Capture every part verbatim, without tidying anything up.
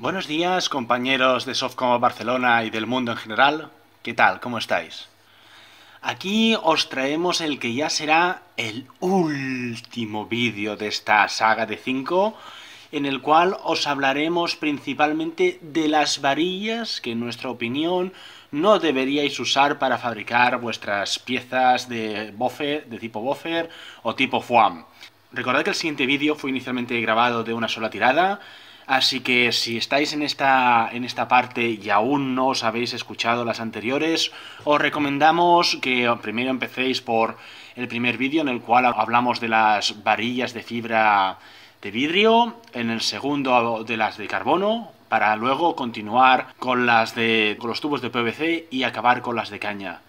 Buenos días, compañeros de Softcombat Barcelona y del mundo en general. ¿Qué tal? ¿Cómo estáis? Aquí os traemos el que ya será el último vídeo de esta saga de cinco, en el cual os hablaremos principalmente de las varillas que, en nuestra opinión, no deberíais usar para fabricar vuestras piezas de buffer, de tipo buffer o tipo foam. Recordad que el siguiente vídeo fue inicialmente grabado de una sola tirada. Así que si estáis en esta, en esta parte y aún no os habéis escuchado las anteriores, os recomendamos que primero empecéis por el primer vídeo en el cual hablamos de las varillas de fibra de vidrio, en el segundo de las de carbono, para luego continuar con las de con los tubos de P V C y acabar con las de caña.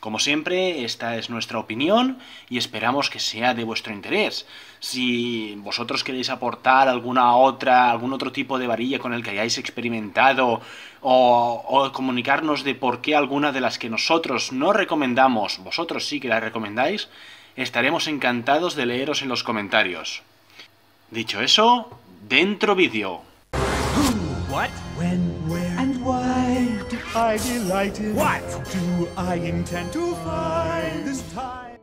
Como siempre, esta es nuestra opinión y esperamos que sea de vuestro interés. Si vosotros queréis aportar alguna otra, algún otro tipo de varilla con el que hayáis experimentado o, o comunicarnos de por qué alguna de las que nosotros no recomendamos, vosotros sí que la recomendáis, estaremos encantados de leeros en los comentarios. Dicho eso, dentro vídeo. What? When, where, and why? I'm delighted. What do I intend to find this time?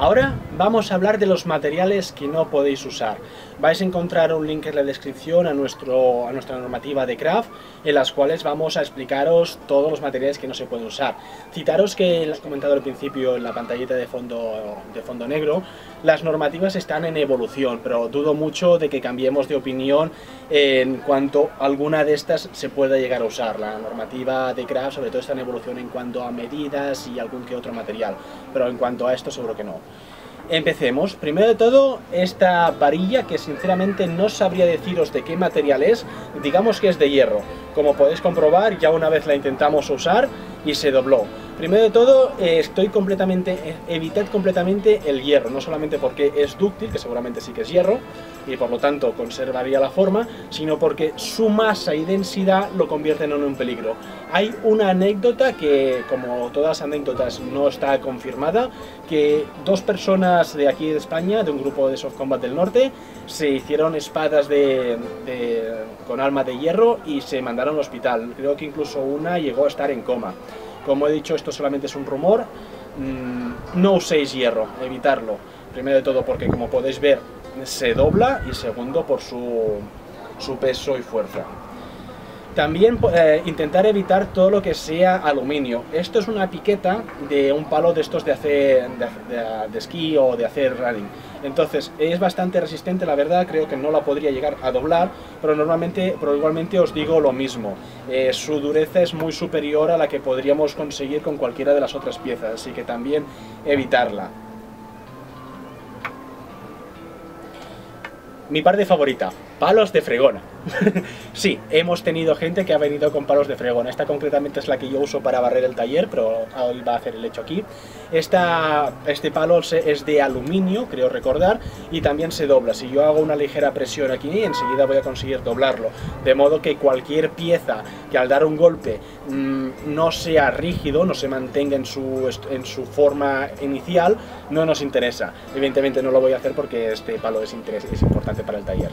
Ahora vamos a hablar de los materiales que no podéis usar. Vais a encontrar un link en la descripción a, nuestro, a nuestra normativa de CRAF, en las cuales vamos a explicaros todos los materiales que no se pueden usar. Citaros que, lo he comentado al principio en la pantallita de fondo, de fondo negro, las normativas están en evolución, pero dudo mucho de que cambiemos de opinión en cuanto a alguna de estas se pueda llegar a usar. La normativa de CRAF sobre todo está en evolución en cuanto a medidas y algún que otro material, pero en cuanto a esto seguro que no. Empecemos. Primero de todo, esta varilla que sinceramente no sabría deciros de qué material es, digamos que es de hierro. Como podéis comprobar, ya una vez la intentamos usar y se dobló. Primero de todo, eh, estoy completamente, evitad completamente el hierro, no solamente porque es dúctil, que seguramente sí que es hierro, y por lo tanto conservaría la forma, sino porque su masa y densidad lo convierten en un peligro. Hay una anécdota que, como todas las anécdotas, no está confirmada, que dos personas de aquí de España, de un grupo de Softcombat del Norte, se hicieron espadas de, de, con alma de hierro y se mandaron al hospital. Creo que incluso una llegó a estar en coma. Como he dicho, esto solamente es un rumor. No uséis hierro, evitarlo. Primero de todo porque, como podéis ver, se dobla, y segundo por su, su peso y fuerza. También eh, intentar evitar todo lo que sea aluminio. Esto es una piqueta de un palo de estos de hacer de, de, de esquí o de hacer running. Entonces es bastante resistente, la verdad. Creo que no la podría llegar a doblar, pero normalmente, pero igualmente os digo lo mismo. Eh, su dureza es muy superior a la que podríamos conseguir con cualquiera de las otras piezas, así que también evitarla. Mi parte favorita, palos de fregona. Sí, hemos tenido gente que ha venido con palos de fregona. Esta concretamente es la que yo uso para barrer el taller, pero él va a hacer el hecho aquí. Esta, este palo es de aluminio, creo recordar, y también se dobla. Si yo hago una ligera presión aquí, enseguida voy a conseguir doblarlo. De modo que cualquier pieza que al dar un golpe mmm, no sea rígido, no se mantenga en su, en su forma inicial, no nos interesa. Evidentemente no lo voy a hacer porque este palo es, interés, es importante para el taller.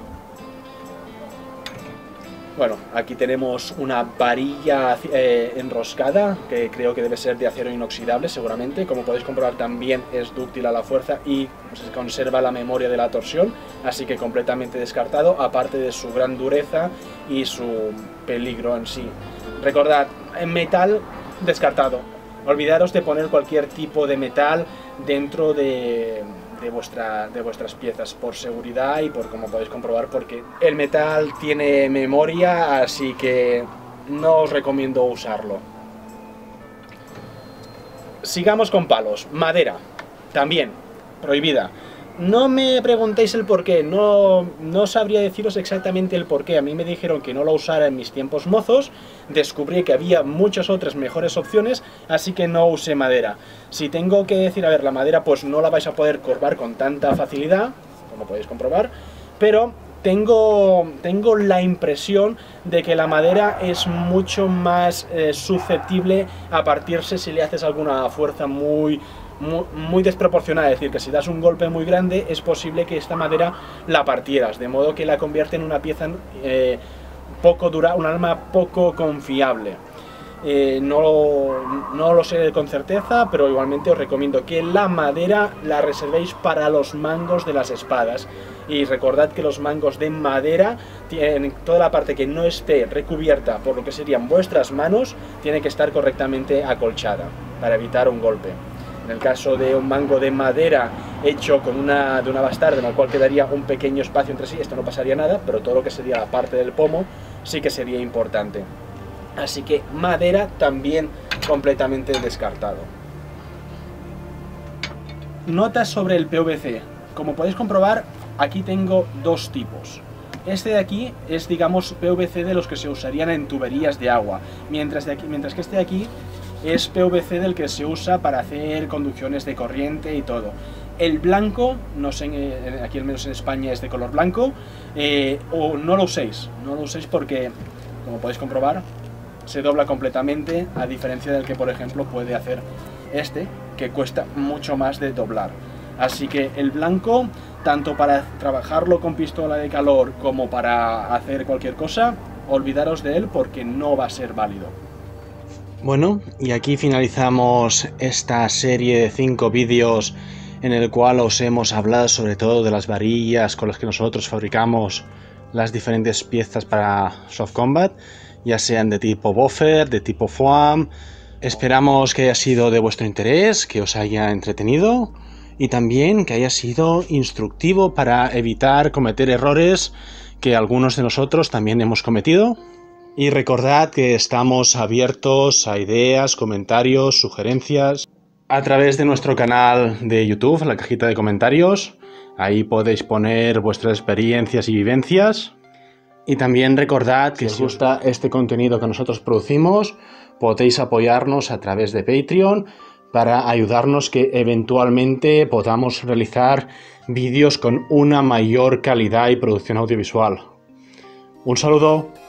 Bueno, aquí tenemos una varilla eh, enroscada, que creo que debe ser de acero inoxidable seguramente. Como podéis comprobar, también es dúctil a la fuerza y se conserva la memoria de la torsión, así que completamente descartado, aparte de su gran dureza y su peligro en sí. Recordad, en metal, descartado. Olvidaros de poner cualquier tipo de metal dentro de... De, vuestra, de vuestras piezas, por seguridad y por, como podéis comprobar, porque el metal tiene memoria, así que no os recomiendo usarlo. Sigamos con palos. Madera, también, prohibida. No me preguntéis el porqué, no, no sabría deciros exactamente el porqué. A mí me dijeron que no lo usara en mis tiempos mozos, descubrí que había muchas otras mejores opciones, así que no usé madera. Si tengo que decir, a ver, la madera pues no la vais a poder curvar con tanta facilidad, como podéis comprobar, pero tengo, tengo la impresión de que la madera es mucho más eh, susceptible a partirse si le haces alguna fuerza muy muy desproporcionada, es decir, que si das un golpe muy grande es posible que esta madera la partieras, de modo que la convierte en una pieza eh, poco dura, un arma poco confiable. Eh, no, no lo sé con certeza, pero igualmente os recomiendo que la madera la reservéis para los mangos de las espadas. Y recordad que los mangos de madera, tienen toda la parte que no esté recubierta por lo que serían vuestras manos, tiene que estar correctamente acolchada para evitar un golpe. En el caso de un mango de madera hecho con una, de una bastarda, en el cual quedaría un pequeño espacio entre sí, esto no pasaría nada, pero todo lo que sería la parte del pomo sí que sería importante. Así que madera también completamente descartado. Notas sobre el P V C. Como podéis comprobar, aquí tengo dos tipos. Este de aquí es, digamos, P V C de los que se usarían en tuberías de agua, mientras, de aquí, mientras que este de aquí es P V C del que se usa para hacer conducciones de corriente y todo. El blanco, no sé, aquí al menos en España es de color blanco, eh, o no lo uséis, no lo uséis porque, como podéis comprobar, se dobla completamente, a diferencia del que, por ejemplo, puede hacer este, que cuesta mucho más de doblar. Así que el blanco, tanto para trabajarlo con pistola de calor como para hacer cualquier cosa, olvidaros de él porque no va a ser válido. Bueno, y aquí finalizamos esta serie de cinco vídeos en el cual os hemos hablado sobre todo de las varillas con las que nosotros fabricamos las diferentes piezas para Softcombat, ya sean de tipo buffer, de tipo foam. Esperamos que haya sido de vuestro interés, que os haya entretenido y también que haya sido instructivo para evitar cometer errores que algunos de nosotros también hemos cometido. Y recordad que estamos abiertos a ideas, comentarios, sugerencias a través de nuestro canal de YouTube, en la cajita de comentarios. Ahí podéis poner vuestras experiencias y vivencias. Y también recordad que si os gusta este contenido que nosotros producimos, podéis apoyarnos a través de Patreon para ayudarnos que eventualmente podamos realizar vídeos con una mayor calidad y producción audiovisual. Un saludo.